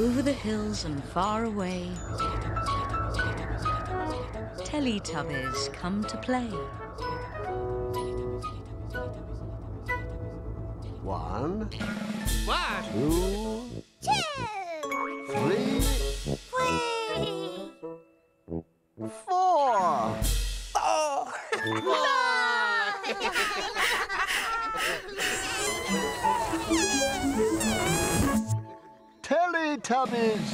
Over the hills and far away, Teletubbies come to play. One, two, three, four. Oh. Teletubbies.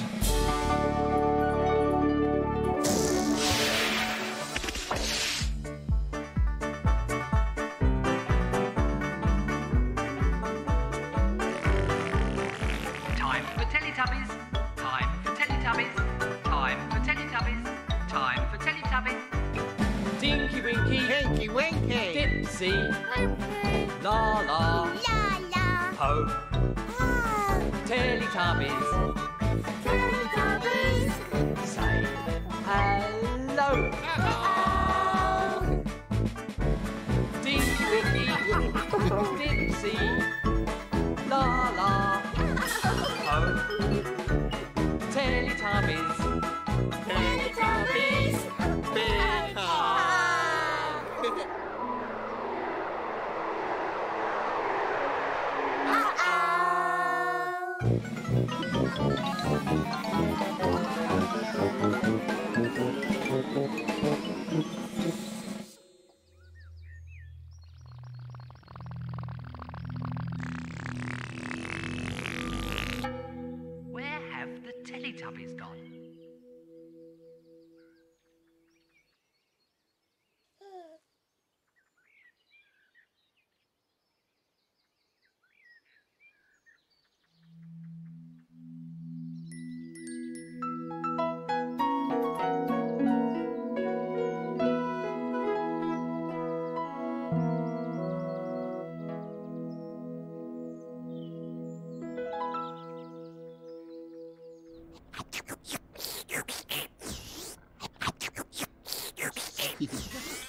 Tinky Winky, Tinky Winky, Dipsy, Laa-Laa, Laa-Laa, Po, Teletubbies, Teletubbies, say hello, hello, Tinky Winky, Dipsy, Laa-Laa, Po, Teletubbies. Where have the Teletubbies gone?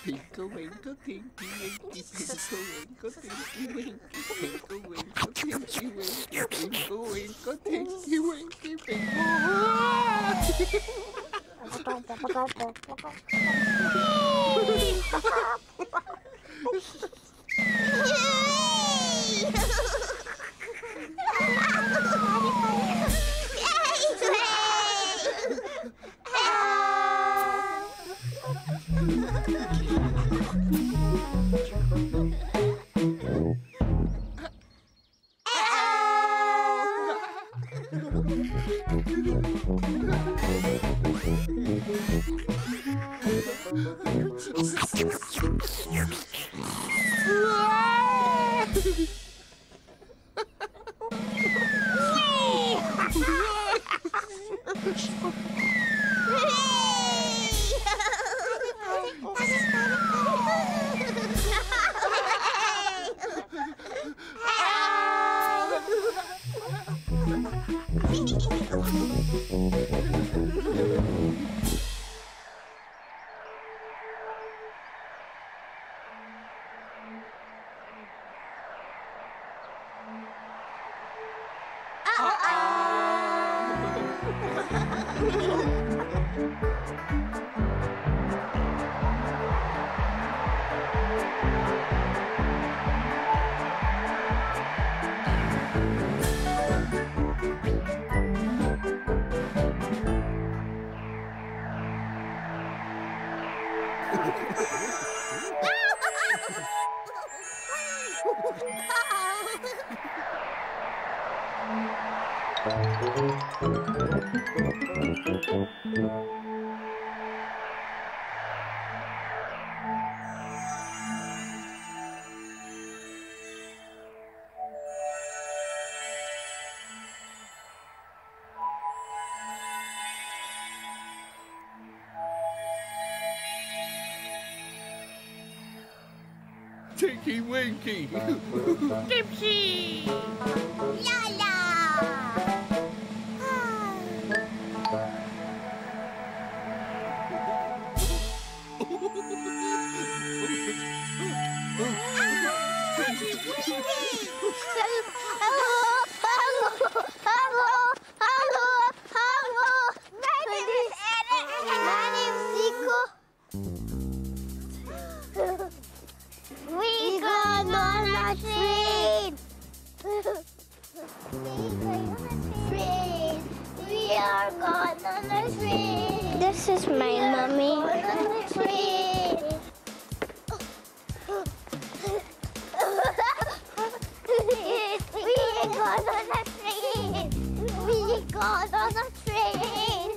Tinkle, winkle, tinky, winky, tinkle, winkle, tinky, winky, tinkle, winkle, tinky, winky, tinkle, winkle, tinky, winky, Tinky Winky! Dipsy! Laa-Laa! Hello! Hello! Hello! a train. We going on a train. We are going on a train. This is my mummy. Going on a train. We going on a train. We going on a train.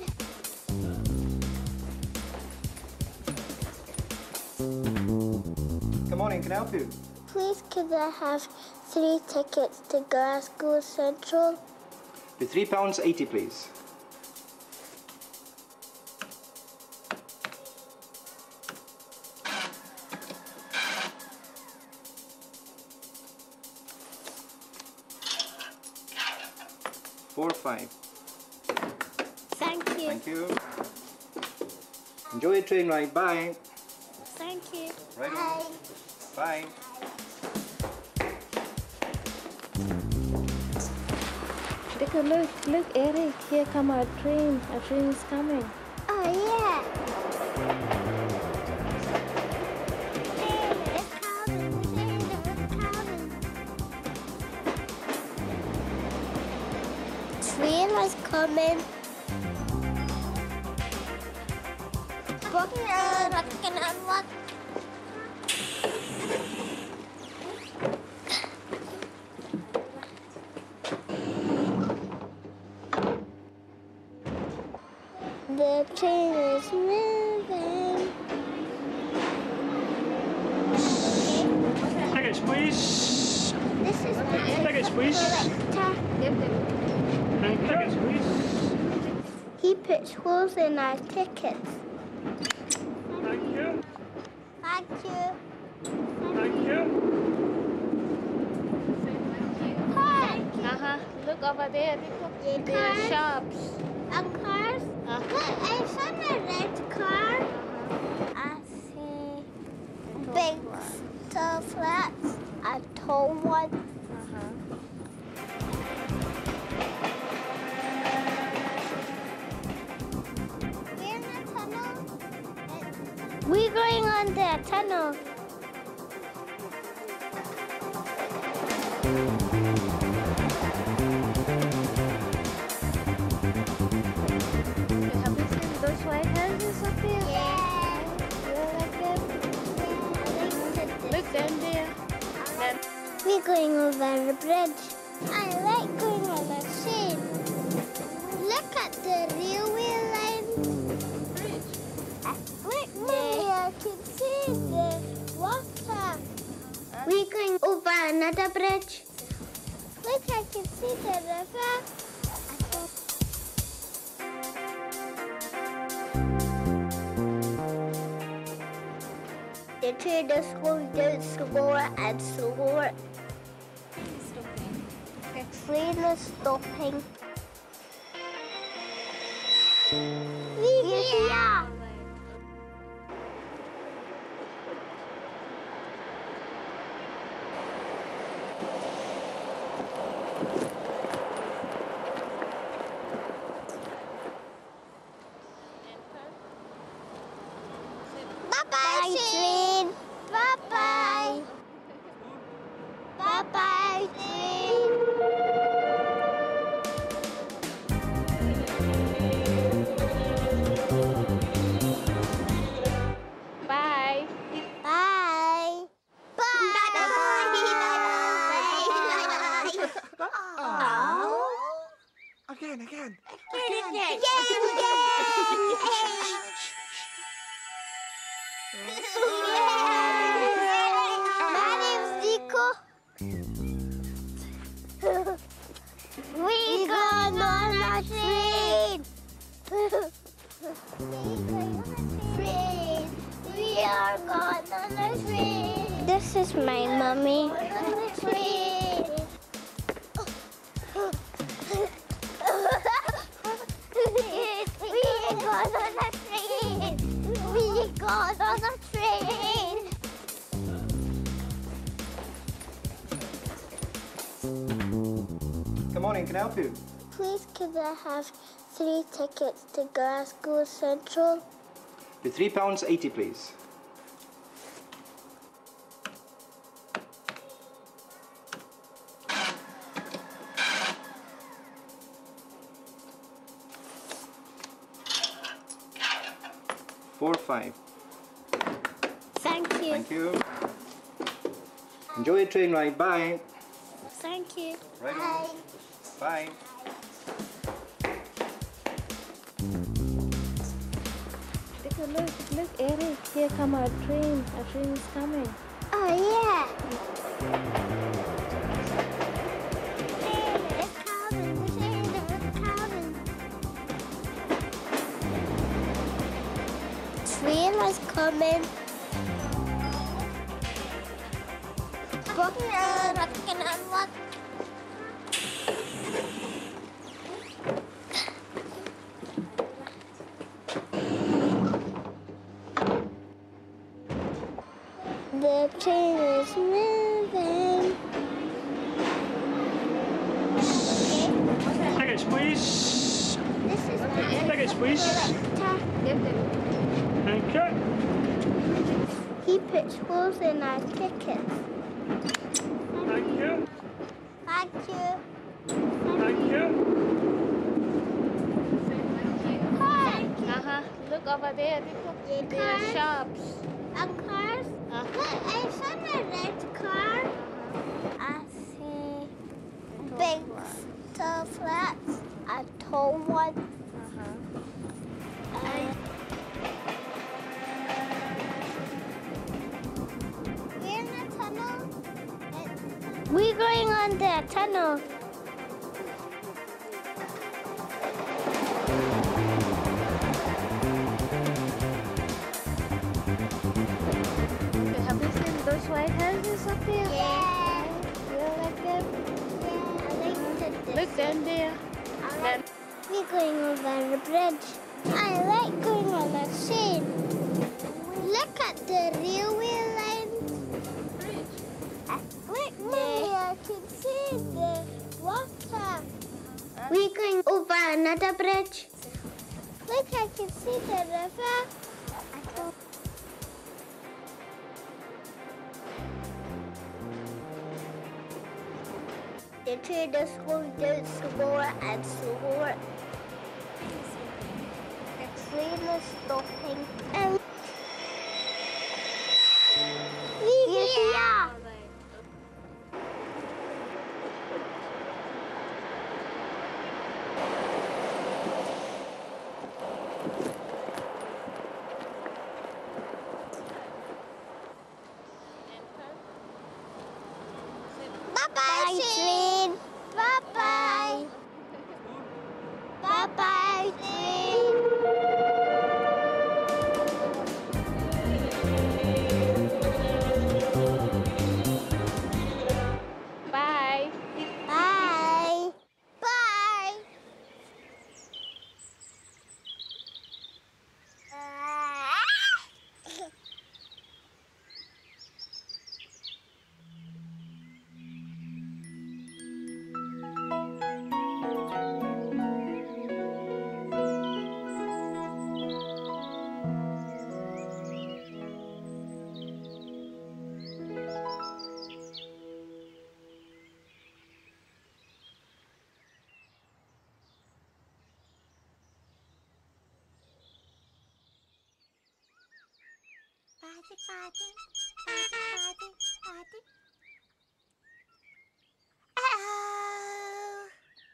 Come on in, can I help you? Please, could I have 3 tickets to Glasgow Central? The £3.80, please. £4.5. Thank you. Thank you. Enjoy your train ride. Bye. Thank you. Right. Bye. Bye. Look, look, Eric, here come our train. Our train is coming. Oh, yeah. Train is coming, train is coming. Train is coming. The train is moving. Tickets, please. This is the tickets, please. Tickets, please. He puts holes in our tickets. Thank you. Thank you. Thank you. Cars. Uh-huh. Look over there. Look. There are shops. And cars. Look, I found a red car. I see big tall flats, a tall one. We're in a tunnel. We're going on the tunnel. We're going over the bridge. I like going over the train. Look at the railway line. Bridge. Look, Mommy, I can see the water. We're going over another bridge. Look, I can see the river. The train is going down slower and slower. The train is stopping. We're here! Bye-bye, train! Bye-bye! Bye-bye, train! Again. Yeah. My name's Nico. We're going on a train. We are going on a train. This is my mummy. On a train. Good morning, can I help you? Please, could I have 3 tickets to Glasgow Central? The £3.80, please. 4, 5. Thank you. Thank you. Enjoy your train ride. Bye. Thank you. Right on. Bye. Look, look, Eric, here come our train. Our train is coming. Oh, yeah. It's coming. Train is coming. The train is moving. Tickets, please. Tickets, please. Thank you. He puts holes in our tickets. Thank you. Thank you. Thank you. Thank you. Look over there. They put their shops. And cars. Look, I saw a red car. I see big tall flats, a tall one. We're in a tunnel. We're going on the tunnel. White houses up there? Yeah. You like them? Yeah, I like the look down there. We're going over the bridge. I like going on the train. Look at the railway line. Bridge. Look, Mommy, I can see the water. We're going over another bridge. Look, I can see the river. The train is going down slower and slower. The train is stopping. And we're here!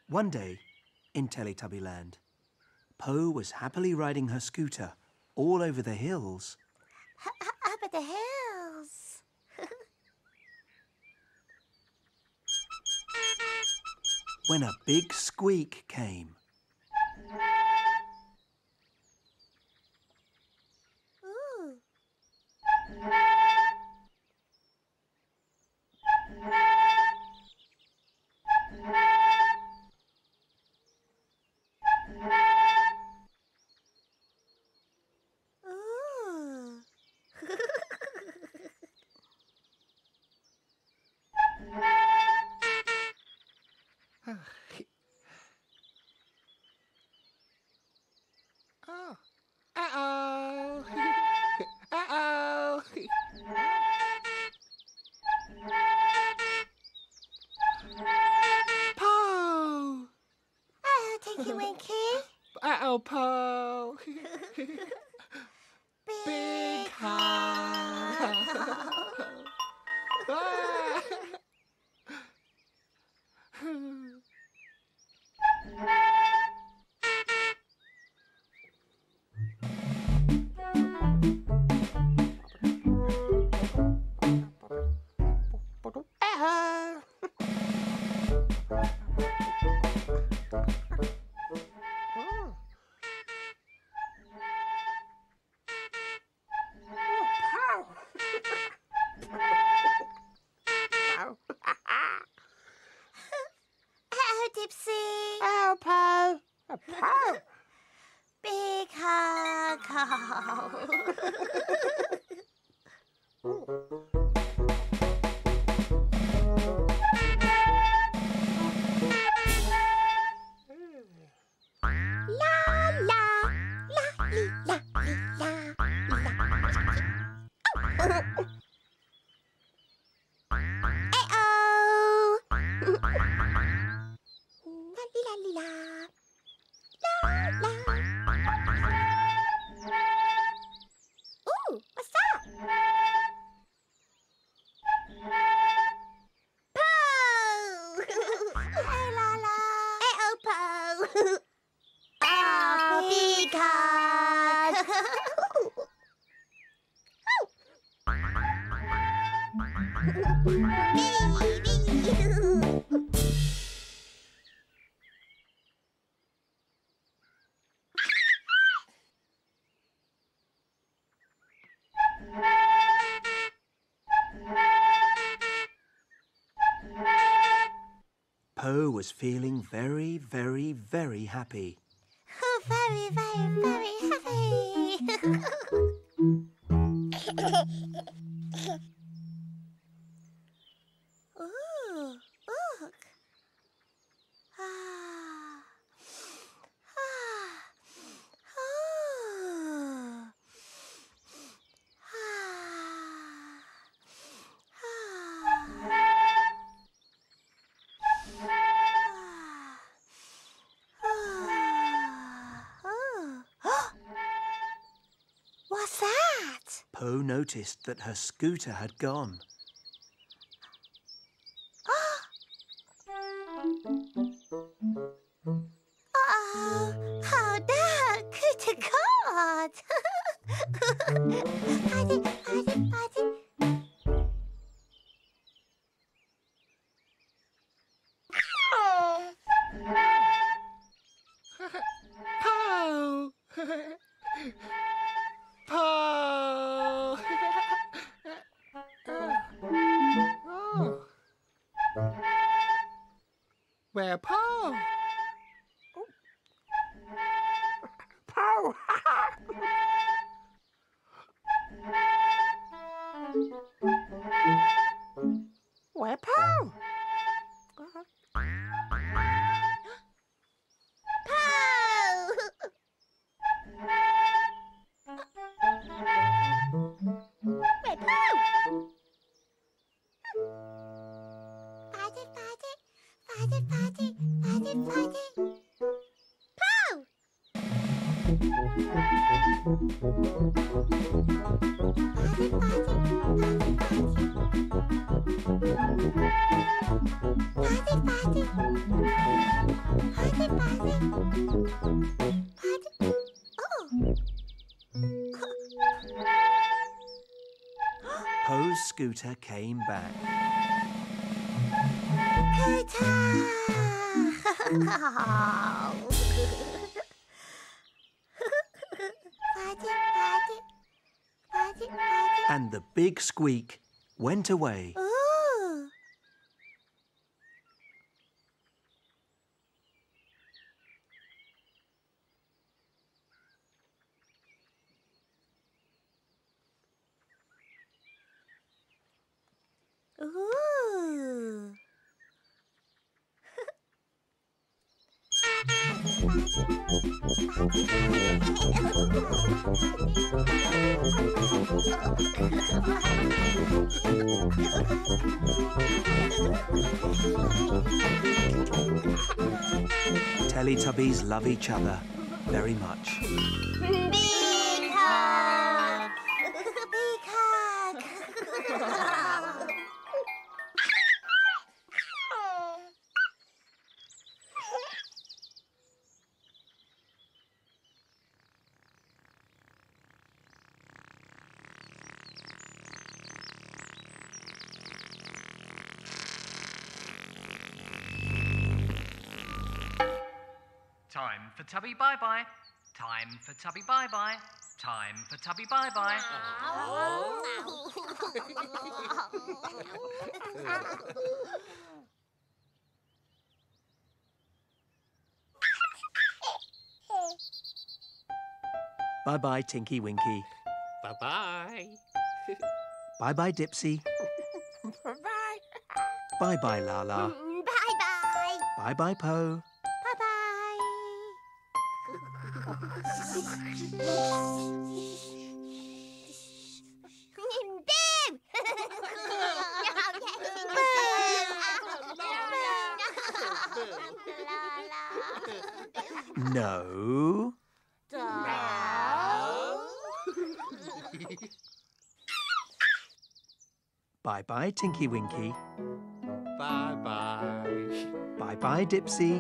One day, in Teletubby Land, Po was happily riding her scooter all over the hills. Up at the hills! When a big squeak came. Tinky Winky. Uh-oh, Po. Dipsy. Oh, Po. Oh, Po. Big hug. Oh. Po was feeling very, very, very happy. Oh, very, very, very happy. Ooh, look. Ah. Ah. Oh. Ah. Ah. Oh. Oh. What's that? Po noticed that her scooter had gone. Where Po? Po! Where Po? Po's scooter came back. Scooter! And the big squeak went away. Ooh. Ooh. Teletubbies love each other very much. Big hug! Big hug! Time for Tubby bye-bye. Time for Tubby bye-bye. Time for Tubby bye-bye. Oh. Bye-bye, Tinky Winky. Bye-bye. Bye-bye, Dipsy. Bye-bye. Bye-bye, Laa-Laa. Bye-bye. Bye-bye, Po. No. No. Bye-bye, Tinky Winky. Bye-bye. Bye-bye, Dipsy.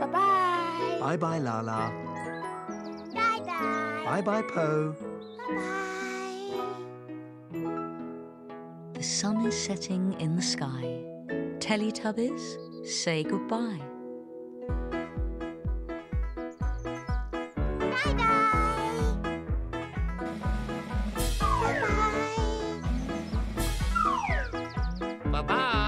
Bye-bye. Bye-bye, Laa-Laa. Bye-bye. Bye-bye, Po. Bye-bye. The sun is setting in the sky. Teletubbies, say goodbye. Bye-bye. Bye-bye.